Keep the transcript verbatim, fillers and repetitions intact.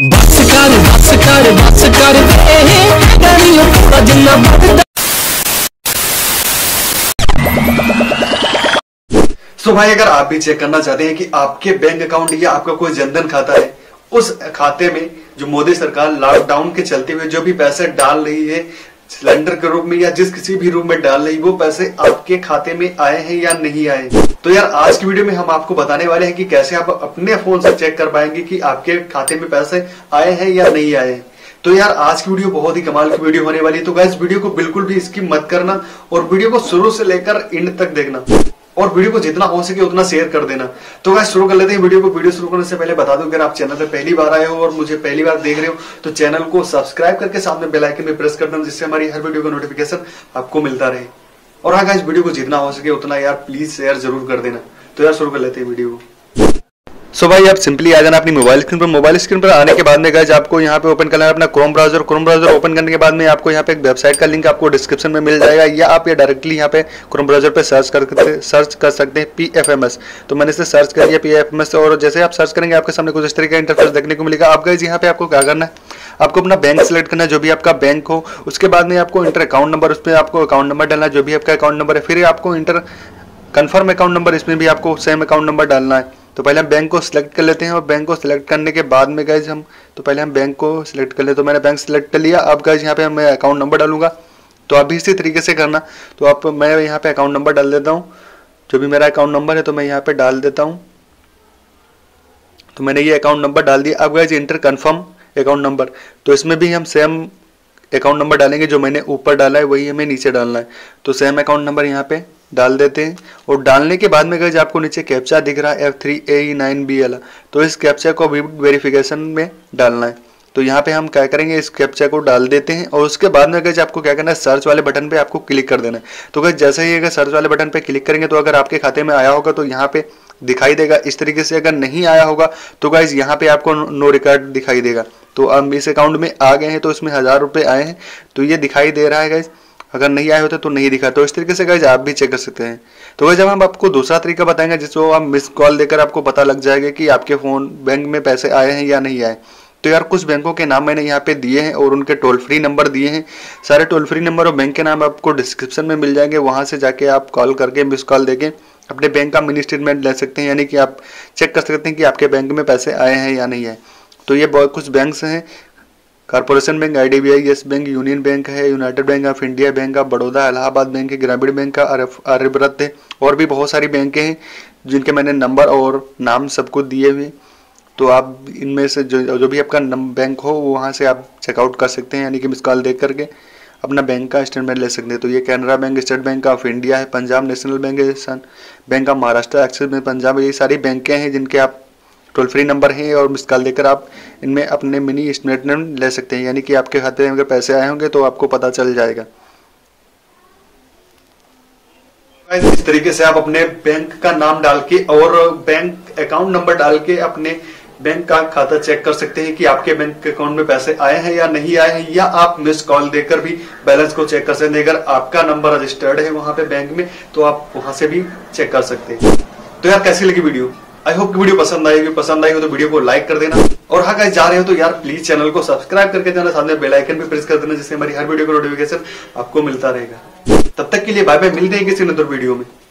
सो भाई अगर आप भी चेक करना चाहते हैं कि आपके बैंक अकाउंट या आपका कोई जनधन खाता है, उस खाते में जो मोदी सरकार लॉकडाउन के चलते हुए जो भी पैसे डाल रही है सिलेंडर के रूप में या जिस किसी भी रूप में डाल रही, वो पैसे आपके खाते में आए हैं या नहीं आए। तो यार आज की वीडियो में हम आपको बताने वाले हैं कि कैसे आप अपने फोन से चेक कर पाएंगे कि आपके खाते में पैसे आए हैं या नहीं आए हैं। तो यार आज की वीडियो बहुत ही कमाल की वीडियो होने वाली है, तो गाइस वीडियो को बिल्कुल भी स्किप मत करना और वीडियो को शुरू से लेकर एंड तक देखना और वीडियो को जितना हो सके उतना शेयर कर देना। तो गाइस शुरू कर लेते हैं वीडियो को। वीडियो शुरू करने से पहले बता दूं अगर आप चैनल पर पहली बार आए हो और मुझे पहली बार देख रहे हो तो चैनल को सब्सक्राइब करके साथ में बेल आइकन पे प्रेस कर देना, जिससे हमारी हर वीडियो का नोटिफिकेशन आपको मिलता रहे। और हाँ गाइस वीडियो को जितना हो सके उतना यार प्लीज शेयर जरूर कर देना। तो यार शुरू कर लेते हैं वीडियो। सो भाई आप सिंपली आ जाना अपनी मोबाइल स्क्रीन पर। मोबाइल स्क्रीन पर आने के बाद में गाइस आपको यहाँ पे ओपन करना है अपना Chrome browser. Chrome browser open करने के बाद में आपको यहाँ पे एक वेबसाइट का लिंक आपको डिस्क्रिप्शन में मिल जाएगा, या आप ये डायरेक्टली यहाँ पे क्रोम ब्राउजर पे सर्च करके सर्च कर सकते हैं पी एफ एम एस। तो मैंने इसे सर्च कर लिया पी एफ एम एस, और जैसे आप सर्च करेंगे आपके सामने कुछ इस तरीके का इंटरफेस देखने को मिलेगा। आप गाइस यहाँ पे आपको क्या करना है, आपको अपना बैंक सेलेक्ट करना है जो भी आपका बैंक हो। उसके बाद में आपको इंटर अकाउंट नंबर, उस पर आपको अकाउंट नंबर डालना है जो भी आपका अकाउंट नंबर है। फिर आपको इंटर कन्फर्म अकाउंट नंबर, इसमें भी आपको सेम अकाउंट नंबर डालना है। तो पहले हम बैंक को सिलेक्ट कर लेते हैं, और बैंक को सिलेक्ट करने के बाद में गाइज हम तो पहले हम बैंक को सिलेक्ट कर ले। तो मैंने बैंक सिलेक्ट कर लिया। अब गाइज यहाँ पे मैं अकाउंट नंबर डालूंगा, तो आप भी इसी तरीके से करना। तो आप मैं यहाँ पे अकाउंट नंबर डाल देता हूँ, जो भी मेरा अकाउंट नंबर है तो मैं यहाँ पे डाल देता हूँ। तो मैंने ये अकाउंट नंबर डाल दिया। अब guys enter confirm account number, तो इसमें भी हम सेम अकाउंट नंबर डालेंगे, जो मैंने ऊपर डाला है वही हमें नीचे डालना है। तो सेम अकाउंट नंबर यहाँ पे डाल देते हैं। और डालने के बाद में गाइस आपको नीचे कैप्चा दिख रहा है F three A nine B वाला, तो इस कैप्चा को अभी वेरिफिकेशन में डालना है। तो यहाँ पे हम क्या करेंगे, इस कैप्चा को डाल देते हैं। और उसके बाद में गाइस आपको क्या करना है, सर्च वाले बटन पे आपको क्लिक कर देना है। तो गाइस जैसे ही अगर सर्च वाले बटन पे क्लिक करेंगे तो अगर आपके खाते में आया होगा तो यहाँ पे दिखाई देगा इस तरीके से। अगर नहीं आया होगा तो गाइस यहाँ पे आपको नो रिकॉर्ड दिखाई देगा। तो हम इस अकाउंट में आ गए हैं, तो इसमें हज़ार रुपये आए हैं तो ये दिखाई दे रहा है गाइस। अगर नहीं आए होते तो नहीं दिखा। तो इस तरीके से गाइज आप भी चेक कर सकते हैं। तो गाइज हम आपको दूसरा तरीका बताएंगे, जिसको आप मिस कॉल देकर आपको पता लग जाएगा कि आपके फ़ोन बैंक में पैसे आए हैं या नहीं आए। तो यार कुछ बैंकों के नाम मैंने यहाँ पे दिए हैं और उनके टोल फ्री नंबर दिए हैं। सारे टोल फ्री नंबर और बैंक के नाम आपको डिस्क्रिप्शन में मिल जाएंगे। वहाँ से जाके आप कॉल करके मिस कॉल देके अपने बैंक का मिनी स्टेटमेंट ले सकते हैं, यानी कि आप चेक कर सकते हैं कि आपके बैंक में पैसे आए हैं या नहीं आए। तो ये बहुत कुछ बैंक्स हैं, corporation bank, I D B I, yes bank, union bank है, United bank of India, bank of Baroda, Allahabad bank है, ग्रामीण बैंक का आर्यव्रत है, और भी बहुत सारी बैंकें हैं जिनके मैंने नंबर और नाम सब कुछ दिए हुए। तो आप इनमें से जो जो भी आपका बैंक हो वहाँ से आप चेकआउट कर सकते हैं, यानी कि मिस कॉल देख करके अपना बैंक का स्टेटमेंट ले सकते हैं। तो ये Canara bank, state bank of India है, पंजाब नेशनल बैंक है, bank of Maharashtra, Axis bank Punjab, ये सारी बैंकें हैं जिनके आप टोल फ्री नंबर हैं, और मिस कॉल देकर आप इनमें अपने मिनी स्टेटमेंट ले सकते हैं, यानी कि आपके खाते में अगर पैसे आए होंगे तो आपको पता चल जाएगा। इस तरीके से आप अपने बैंक का नाम डाल के और बैंक अकाउंट नंबर डाल के अपने बैंक का खाता चेक कर सकते हैं कि आपके बैंक अकाउंट में पैसे आए हैं या नहीं आए हैं, या आप मिस कॉल देकर भी बैलेंस को चेक कर सकते हैं। अगर आपका नंबर रजिस्टर्ड है वहाँ पे बैंक में तो आप वहाँ से भी चेक कर सकते हैं। तो यार कैसी लगी वीडियो, आई होप की वीडियो पसंद आएगी। पसंद आई हो तो वीडियो को लाइक कर देना, और हाँ गाइस जा रहे हो तो यार प्लीज चैनल को सब्सक्राइब करके जाना, साथ में बेल आइकन भी प्रेस कर देना, जिससे हमारी हर वीडियो का नोटिफिकेशन आपको मिलता रहेगा। तब तक के लिए बाय बाय, मिलते हैं किसी नई वीडियो में।